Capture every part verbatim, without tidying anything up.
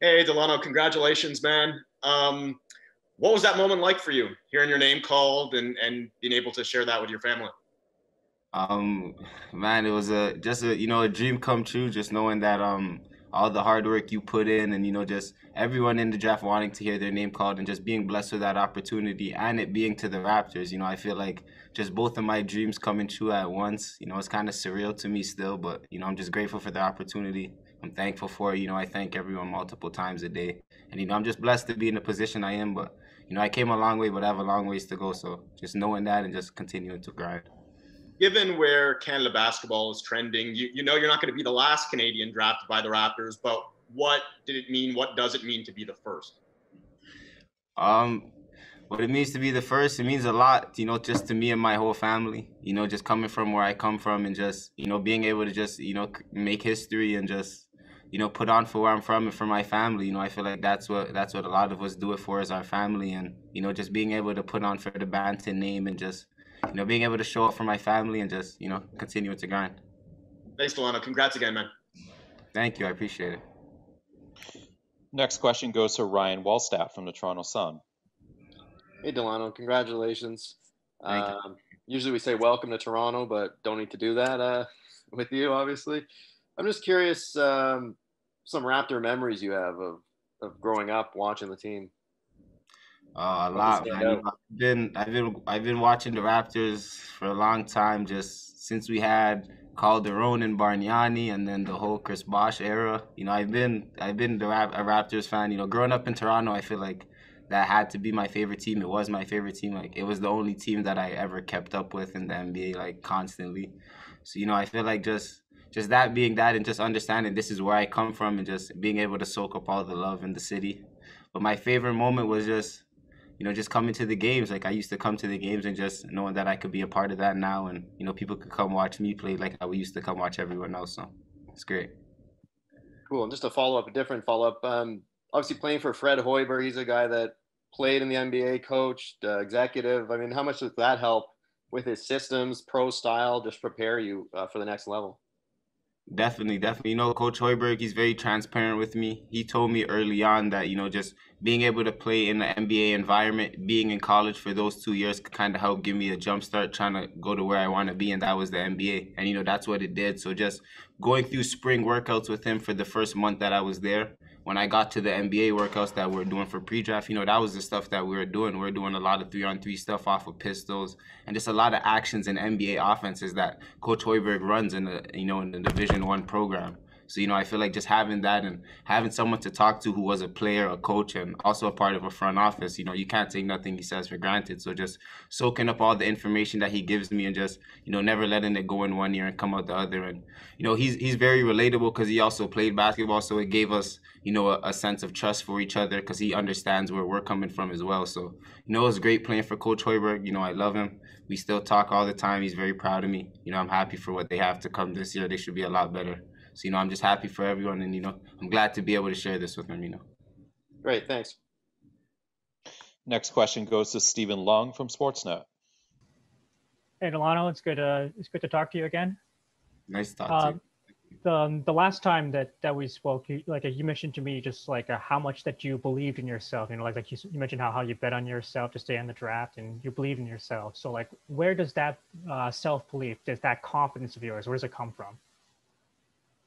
Hey, Dalano, congratulations, man. Um, what was that moment like for you, hearing your name called and, and being able to share that with your family? Um, man, it was a, just a, you know, a dream come true, just knowing that um, all the hard work you put in and, you know, just everyone in the draft wanting to hear their name called and just being blessed with that opportunity and it being to the Raptors. You know, I feel like just both of my dreams coming true at once. You know, it's kind of surreal to me still, but, you know, I'm just grateful for the opportunity. I'm thankful for it. You know, I thank everyone multiple times a day. And, you know, I'm just blessed to be in the position I am. But, you know, I came a long way, but I have a long ways to go. So just knowing that and just continuing to grind. Given where Canada basketball is trending, you, you know you're not going to be the last Canadian drafted by the Raptors, but what did it mean? What does it mean to be the first? Um, what it means to be the first, it means a lot, you know, just to me and my whole family, you know, just coming from where I come from and just, you know, being able to just, you know, make history and just, you know, put on for where I'm from and for my family. You know, I feel like that's what that's what a lot of us do it for, is our family. And, you know, just being able to put on for the Banton name and just, you know, being able to show up for my family and just, you know, continue to grind. Thanks, Dalano. Congrats again, man. Thank you. I appreciate it. Next question goes to Ryan Wallstaff from the Toronto Sun. Hey, Dalano. Congratulations. Thank um, you. Usually we say welcome to Toronto, but don't need to do that uh, with you, obviously. I'm just curious, um, some Raptor memories you have of, of growing up, watching the team. Uh, a lot. Man. I've been, I've been, I've been watching the Raptors for a long time, just since we had Calderon and Bargnani, and then the whole Chris Bosh era. You know, I've been, I've been the Rap- a Raptors fan. You know, growing up in Toronto, I feel like that had to be my favorite team. It was my favorite team. Like, it was the only team that I ever kept up with in the N B A, like, constantly. So, you know, I feel like just, just that being that, and just understanding this is where I come from, and just being able to soak up all the love in the city. But my favorite moment was just, you know, just coming to the games. Like, I used to come to the games and just knowing that I could be a part of that now, and, you know, people could come watch me play like I used to come watch everyone else. So it's great. Cool. And just a follow-up, a different follow-up. Um, obviously playing for Fred Hoiberg, he's a guy that played in the N B A, coached, uh, executive. I mean, how much does that help with his systems, pro style, just prepare you uh, for the next level? Definitely, definitely. You know, Coach Hoiberg, he's very transparent with me. He told me early on that, you know, just being able to play in the N B A environment, being in college for those two years could kind of help give me a jump start trying to go to where I want to be, and that was the N B A. And, you know, that's what it did. So just going through spring workouts with him for the first month that I was there, when I got to the N B A workouts that we were doing for pre-draft, you know, that was the stuff that we were doing. We were doing a lot of three-on-three stuff off of pistols, and just a lot of actions in N B A offenses that Coach Hoiberg runs in the, you know, in the Division One program. So, you know, I feel like just having that and having someone to talk to who was a player, a coach, and also a part of a front office, you know, you can't take nothing he says for granted. So just soaking up all the information that he gives me and just, you know, never letting it go in one ear and come out the other. And, you know, he's he's very relatable because he also played basketball. So it gave us, you know, a, a sense of trust for each other because he understands where we're coming from as well. So, you know, it was great playing for Coach Hoiberg. You know, I love him. We still talk all the time. He's very proud of me. You know, I'm happy for what they have to come this year. They should be a lot better. So, you know, I'm just happy for everyone. And, you know, I'm glad to be able to share this with them, you know. Great. Thanks. Next question goes to Stephen Long from Sportsnet. Hey, Dalano, it's good. Uh, it's good to talk to you again. Nice to talk uh, to you. The, the last time that, that we spoke, you, like you mentioned to me, just like uh, how much that you believed in yourself, you know, like, like you, you mentioned how, how you bet on yourself to stay in the draft and you believe in yourself. So like, where does that uh, self-belief, does that confidence of yours, where does it come from?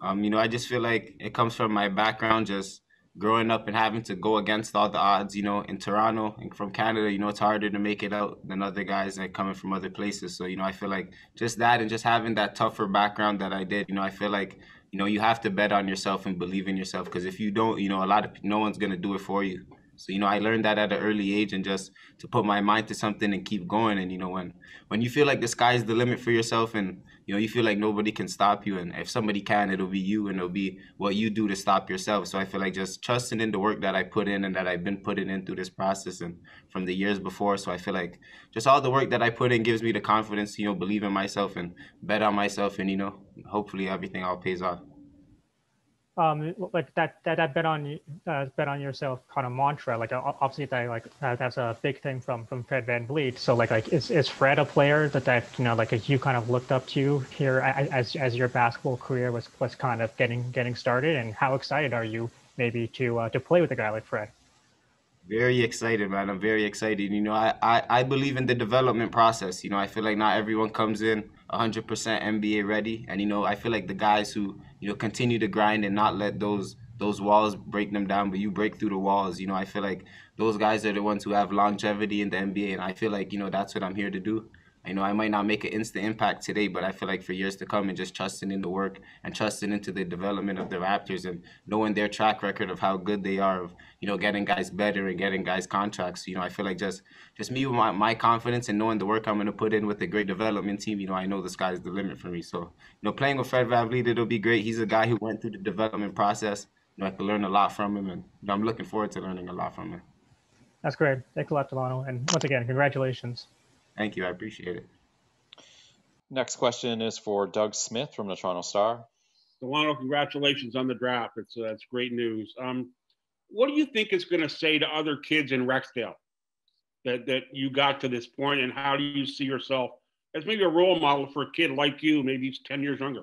Um, you know, I just feel like it comes from my background, just growing up and having to go against all the odds, you know, in Toronto and from Canada, you know, it's harder to make it out than other guys that are coming from other places. So, you know, I feel like just that and just having that tougher background that I did, you know, I feel like, you know, you have to bet on yourself and believe in yourself, because if you don't, you know, a lot of no one's going to do it for you. So, you know, I learned that at an early age, and just to put my mind to something and keep going. And, you know, when when you feel like the sky's the limit for yourself and, you know, you feel like nobody can stop you. And if somebody can, it'll be you, and it'll be what you do to stop yourself. So I feel like just trusting in the work that I put in and that I've been putting in through this process and from the years before. So I feel like just all the work that I put in gives me the confidence, you know, believe in myself and bet on myself. And, you know, hopefully everything all pays off. Um, like that, that, that bet on, uh, bet on yourself kind of mantra, like obviously that, like that's a big thing from, from Fred VanVleet. So like, like is, is Fred a player that, that, you know, like you kind of looked up to here as, as your basketball career was, was kind of getting, getting started, and how excited are you maybe to uh, to play with a guy like Fred. Very excited, man. I'm very excited. You know, I, I, I believe in the development process. You know, I feel like not everyone comes in one hundred percent N B A ready. And, you know, I feel like the guys who, you know, continue to grind and not let those those walls break them down, but you break through the walls. You know, I feel like those guys are the ones who have longevity in the N B A. And I feel like, you know, that's what I'm here to do. You know, I might not make an instant impact today, but I feel like for years to come, and just trusting in the work and trusting into the development of the Raptors and knowing their track record of how good they are of, you know, getting guys better and getting guys contracts. You know, I feel like just just me with my, my confidence and knowing the work I'm going to put in with a great development team. You know, I know the sky's the limit for me. So, you know, playing with Fred VanVleet, it'll be great. He's a guy who went through the development process. You know, I could learn a lot from him, and you know, I'm looking forward to learning a lot from him. That's great. Thanks a lot, Dalano. And once again, congratulations. Thank you. I appreciate it. Next question is for Doug Smith from the Toronto Star. Dalano, congratulations on the draft. It's, uh, that's great news. Um, what do you think it's going to say to other kids in Rexdale that, that you got to this point, and how do you see yourself as maybe a role model for a kid like you, maybe he's ten years younger?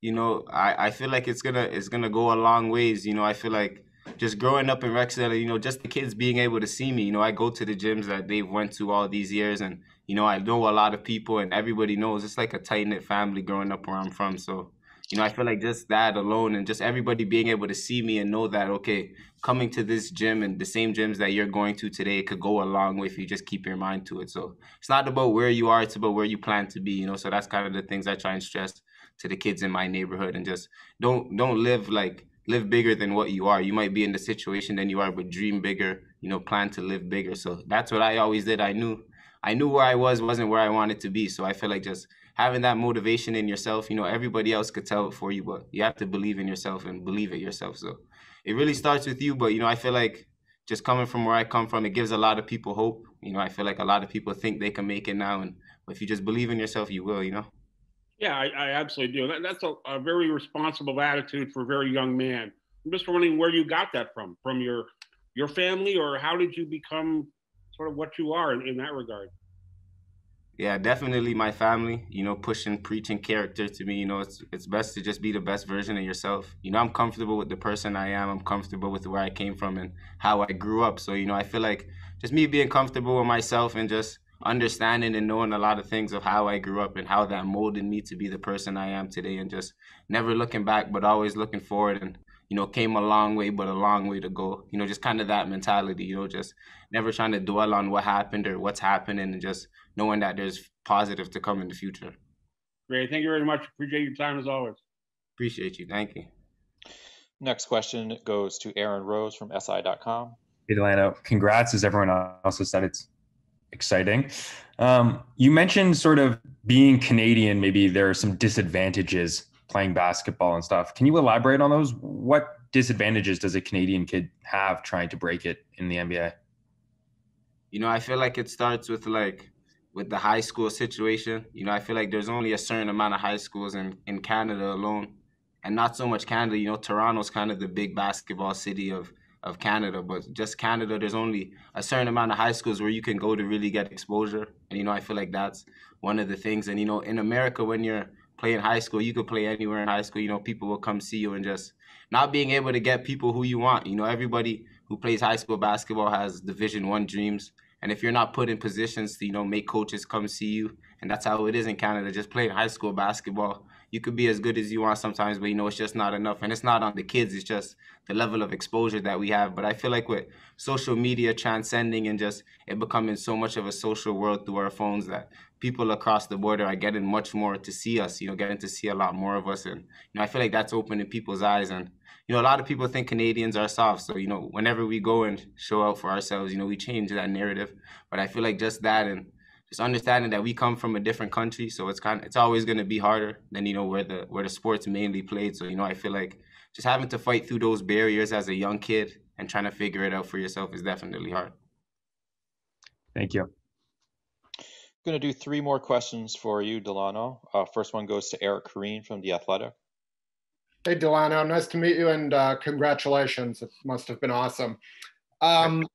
You know, I, I feel like it's going to it's gonna go a long ways. You know, I feel like just growing up in Rexdale, you know, just the kids being able to see me. You know, I go to the gyms that they've went to all these years, and, you know, I know a lot of people, and everybody knows it's like a tight-knit family growing up where I'm from. So, you know, I feel like just that alone and just everybody being able to see me and know that, okay, coming to this gym and the same gyms that you're going to today, it could go a long way if you just keep your mind to it. So it's not about where you are, it's about where you plan to be, you know. So that's kind of the things I try and stress to the kids in my neighborhood, and just don't don't live like, live bigger than what you are. You might be in the situation than you are, but dream bigger, you know, plan to live bigger. So that's what I always did. I knew, I knew where I was, wasn't where I wanted to be. So I feel like just having that motivation in yourself, you know, everybody else could tell it for you, but you have to believe in yourself and believe it yourself. So it really starts with you, but, you know, I feel like just coming from where I come from, it gives a lot of people hope. You know, I feel like a lot of people think they can make it now. And if you just believe in yourself, you will, you know? Yeah, I, I absolutely do. That, that's a, a very responsible attitude for a very young man. I'm just wondering where you got that from, from your your family, or how did you become sort of what you are in, in that regard? Yeah, definitely my family, you know, pushing, preaching character to me. You know, it's it's best to just be the best version of yourself. You know, I'm comfortable with the person I am. I'm comfortable with where I came from and how I grew up. So, you know, I feel like just me being comfortable with myself and just understanding and knowing a lot of things of how I grew up and how that molded me to be the person I am today, and just never looking back, but always looking forward. And, you know, came a long way, but a long way to go. You know, just kind of that mentality, you know, just never trying to dwell on what happened or what's happening, and just knowing that there's positive to come in the future. Great. Thank you very much. Appreciate your time as always. Appreciate you. Thank you. Next question goes to Aaron Rose from S I dot com. Hey, Delano. Congrats, as everyone else has said. It's exciting. Um, you mentioned sort of being Canadian, maybe there are some disadvantages playing basketball and stuff. Can you elaborate on those? What disadvantages does a Canadian kid have trying to break it in the N B A? You know, I feel like it starts with like with the high school situation. You know, I feel like there's only a certain amount of high schools in, in Canada alone, and not so much Canada. You know, Toronto's kind of the big basketball city of of Canada, but just Canada, there's only a certain amount of high schools where you can go to really get exposure. And, you know, I feel like that's one of the things. And, you know, in America, when you're playing high school, you could play anywhere in high school. You know, people will come see you, and just not being able to get people who you want. You know, everybody who plays high school basketball has Division One dreams. And if you're not put in positions to, you know, make coaches come see you, and that's how it is in Canada, just playing high school basketball, you could be as good as you want sometimes, but, you know, it's just not enough. And it's not on the kids, it's just the level of exposure that we have. But I feel like with social media transcending and just it becoming so much of a social world through our phones, that people across the border are getting much more to see us, you know, getting to see a lot more of us. And, you know, I feel like that's opening people's eyes. And, you know, a lot of people think Canadians are soft. So, you know, whenever we go and show out for ourselves, you know, we change that narrative. But I feel like just that, and just understanding that we come from a different country, so it's kind of, it's always going to be harder than, you know, where the where the sport's mainly played. So, you know, I feel like just having to fight through those barriers as a young kid and trying to figure it out for yourself is definitely hard. Thank you. I'm going to do three more questions for you, Dalano. Uh, first one goes to Eric Kareen from The Athletic. Hey, Dalano, nice to meet you, and uh, congratulations. It must have been awesome. Um,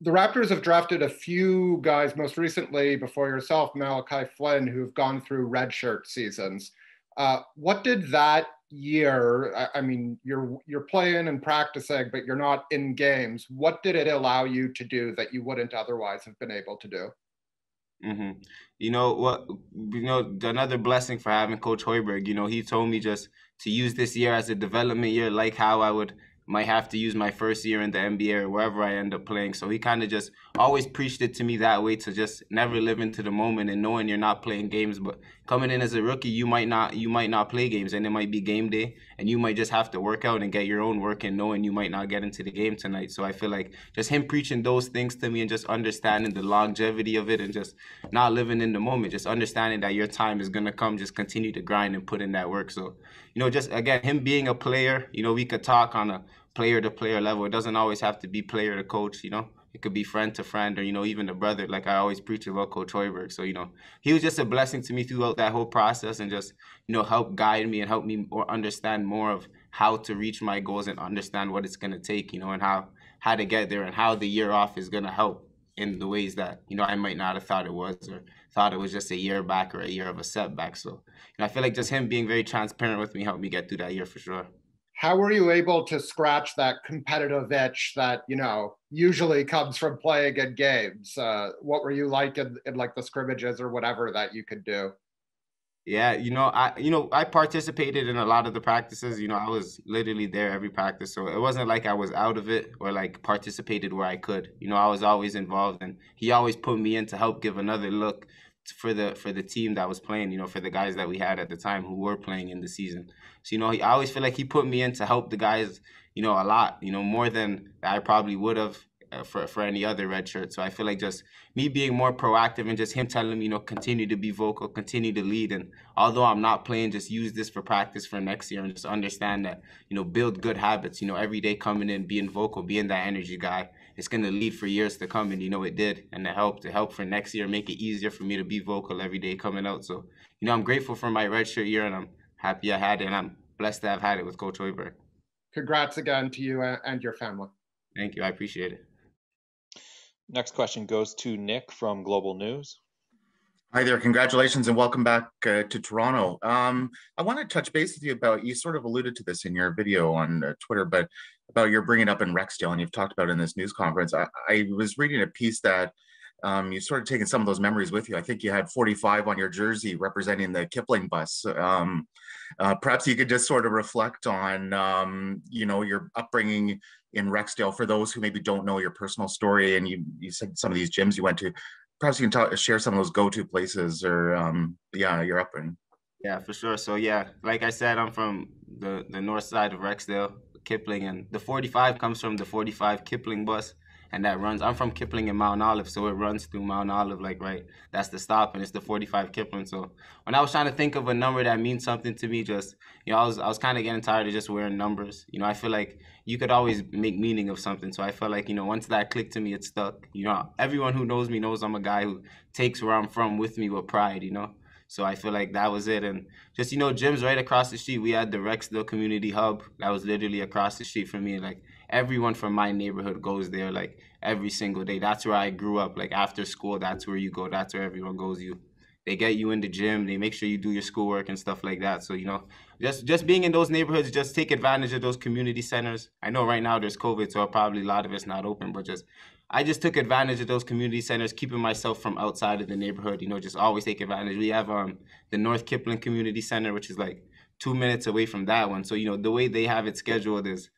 The Raptors have drafted a few guys, most recently before yourself, Malachi Flynn, who've gone through redshirt seasons. Uh, what did that year, I, I mean, you're you're playing and practicing, but you're not in games. What did it allow you to do that you wouldn't otherwise have been able to do? Mm-hmm. You know what? You know, another blessing for having Coach Hoiberg. You know, he told me just to use this year as a development year, like how I would might have to use my first year in the N B A or wherever I end up playing. So he kind of just always preached it to me that way, to just never live into the moment and knowing you're not playing games. But coming in as a rookie, you might not you might not play games, and it might be game day, and you might just have to work out and get your own work and knowing you might not get into the game tonight. So I feel like just him preaching those things to me and just understanding the longevity of it and just not living in the moment, just understanding that your time is going to come, just continue to grind and put in that work. So, you know, just again, him being a player, you know, we could talk on a player to player level. It doesn't always have to be player to coach, you know. It could be friend to friend, or, you know, even a brother, like I always preach about Coach Hoiberg. So, you know, he was just a blessing to me throughout that whole process and just, you know, helped guide me and help me more understand more of how to reach my goals and understand what it's going to take, you know, and how, how to get there and how the year off is going to help in the ways that, you know, I might not have thought it was, or thought it was just a year back or a year of a setback. So, you know, I feel like just him being very transparent with me helped me get through that year for sure. How were you able to scratch that competitive itch that, you know, usually comes from playing in games? Uh, what were you like in, in like the scrimmages or whatever that you could do? Yeah, you know, I you know I participated in a lot of the practices. You know, I was literally there every practice, so it wasn't like I was out of it or like participated where I could. You know, I was always involved, and he always put me in to help give another look for the for the team that was playing, you know, for the guys that we had at the time who were playing in the season. So, you know, he, I always feel like he put me in to help the guys, you know, a lot, you know, more than I probably would have for, for any other red shirt. So I feel like just me being more proactive and just him telling me, you know, continue to be vocal, continue to lead. And although I'm not playing, just use this for practice for next year and just understand that, you know, build good habits, you know, every day coming in, being vocal, being that energy guy. It's going to lead for years to come, and, you know, it did. And it helped. It helped for next year, make it easier for me to be vocal every day coming out. So, you know, I'm grateful for my redshirt year, and I'm happy I had it, and I'm blessed to have had it with Coach Hoiberg. Congrats again to you and your family. Thank you. I appreciate it. Next question goes to Nick from Global News. Hi there. Congratulations and welcome back uh, to Toronto. Um, I want to touch base with you about, you sort of alluded to this in your video on uh, Twitter, but about your bringing up in Rexdale, and you've talked about in this news conference. I, I was reading a piece that um, you've sort of taken some of those memories with you. I think you had forty-five on your jersey representing the Kipling bus. Um, uh, perhaps you could just sort of reflect on, um, you know, your upbringing in Rexdale for those who maybe don't know your personal story. And you, you said some of these gyms you went to. Perhaps you can talk, share some of those go-to places or, um, yeah, your upbringing. Yeah, for sure. So, yeah, like I said, I'm from the, the north side of Rexdale, Kipling, and the forty-five comes from the forty-five Kipling bus, and that runs, I'm from Kipling and Mount Olive, so it runs through Mount Olive, like, right, that's the stop, and it's the forty-five Kipling. So when I was trying to think of a number that means something to me, just, you know, I was I was kind of getting tired of just wearing numbers. You know, I feel like you could always make meaning of something. So I felt like, you know, once that clicked to me, it stuck. You know, everyone who knows me knows I'm a guy who takes where I'm from with me with pride, you know. So I feel like that was it. And just, you know, gyms right across the street, we had the Rexdale Community Hub. That was literally across the street from me. Like, everyone from my neighborhood goes there, like, every single day. That's where I grew up. Like, after school, that's where you go. That's where everyone goes. You, they get you in the gym. They make sure you do your schoolwork and stuff like that. So, you know, just, just being in those neighborhoods, just take advantage of those community centers. I know right now there's COVID, so probably a lot of it's not open, but just... I just took advantage of those community centers, keeping myself from outside of the neighborhood, you know, just always take advantage. We have um the North Kipling Community Center, which is like two minutes away from that one. So, you know, the way they have it scheduled is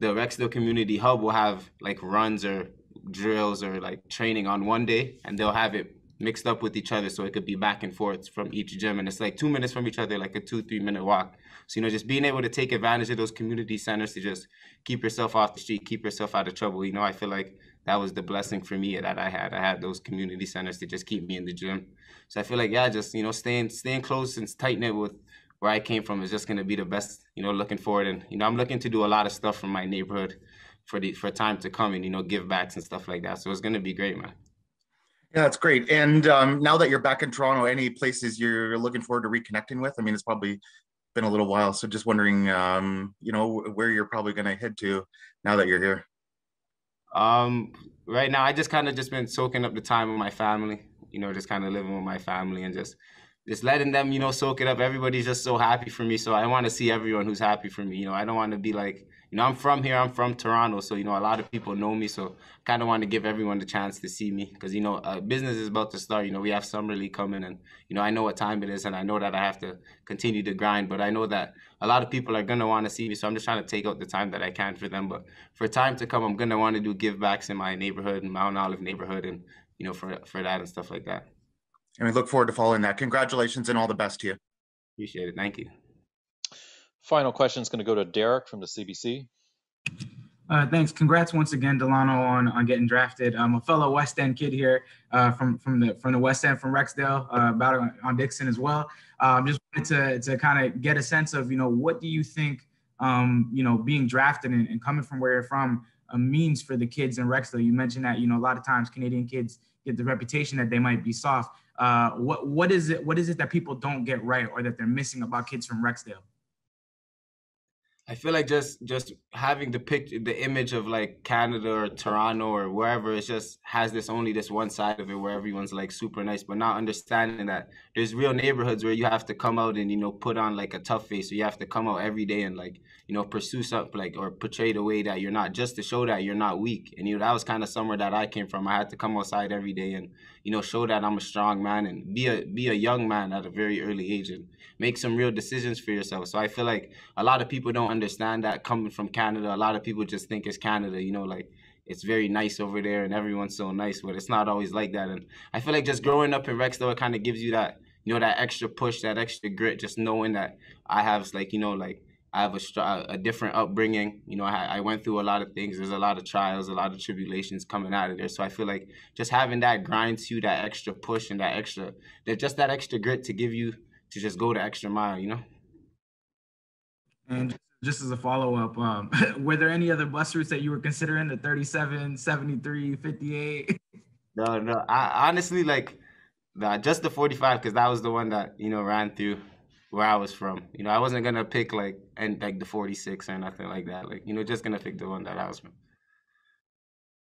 the Rexdale Community Hub will have like runs or drills or like training on one day, and they'll have it mixed up with each other. So it could be back and forth from each gym. And it's like two minutes from each other, like a two, three minute walk. So, you know, just being able to take advantage of those community centers to just keep yourself off the street, keep yourself out of trouble. You know, I feel like that was the blessing for me that I had. I had those community centers to just keep me in the gym. So I feel like, yeah, just, you know, staying staying close and tight-knit with where I came from is just going to be the best, you know, looking forward. And, you know, I'm looking to do a lot of stuff from my neighborhood for the for time to come and, you know, give backs and stuff like that. So it's going to be great, man. Yeah, that's great. And um, now that you're back in Toronto, any places you're looking forward to reconnecting with? I mean, it's probably been a little while. So just wondering, um, you know, where you're probably going to head to now that you're here. Um, right now, I just kind of just been soaking up the time with my family, you know, just kind of living with my family and just just letting them, you know, soak it up. Everybody's just so happy for me. So I want to see everyone who's happy for me. You know, I don't want to be like, you know, I'm from here, I'm from Toronto. So, you know, a lot of people know me. So I kind of want to give everyone the chance to see me because, you know, uh, business is about to start. You know, we have summer league coming and, you know, I know what time it is and I know that I have to continue to grind. But I know that a lot of people are going to want to see me. So I'm just trying to take out the time that I can for them. But for time to come, I'm going to want to do give backs in my neighborhood, in Mount Olive neighborhood and, you know, for, for that and stuff like that. And we look forward to following that. Congratulations and all the best to you. Appreciate it. Thank you. Final question is going to go to Derek from the C B C. Uh, thanks. Congrats once again, Dalano, on, on getting drafted. I'm a fellow West End kid here uh, from, from, the, from the West End, from Rexdale, uh, about on, on Dixon as well. Um, just wanted to, to kind of get a sense of, you know, what do you think, um, you know, being drafted and, and coming from where you're from uh, means for the kids in Rexdale? You mentioned that, you know, a lot of times Canadian kids get the reputation that they might be soft. Uh, what what is it what is it that people don't get right or that they're missing about kids from Rexdale? I feel like just just having the picture, the image of like Canada or Toronto or wherever, it just has this only this one side of it where everyone's like super nice, but not understanding that there's real neighborhoods where you have to come out and, you know, put on like a tough face. So you have to come out every day and like, you know, pursue something like or portray the way that you're not, just to show that you're not weak. And, you know, that was kind of somewhere that I came from. I had to come outside every day and, you know, show that I'm a strong man and be a be a young man at a very early age and make some real decisions for yourself. So I feel like a lot of people don't understand that coming from Canada. A lot of people just think it's Canada, you know, like it's very nice over there and everyone's so nice, but it's not always like that. And I feel like just growing up in Rexdale, it kind of gives you that, you know, that extra push, that extra grit, just knowing that I have like, you know, like I have a, a different upbringing. You know, I, I went through a lot of things. There's a lot of trials, a lot of tribulations coming out of there. So I feel like just having that grind to that extra push and that extra, that just that extra grit to give you to just go the extra mile, you know? And just as a follow-up, um, were there any other bus routes that you were considering, the thirty-seven, seventy-three, fifty-eight? No, no. I honestly, like, nah, just the forty-five, because that was the one that, you know, ran through where I was from. You know, I wasn't going to pick, like, and like the forty-six or nothing like that. Like, you know, just going to pick the one that I was from.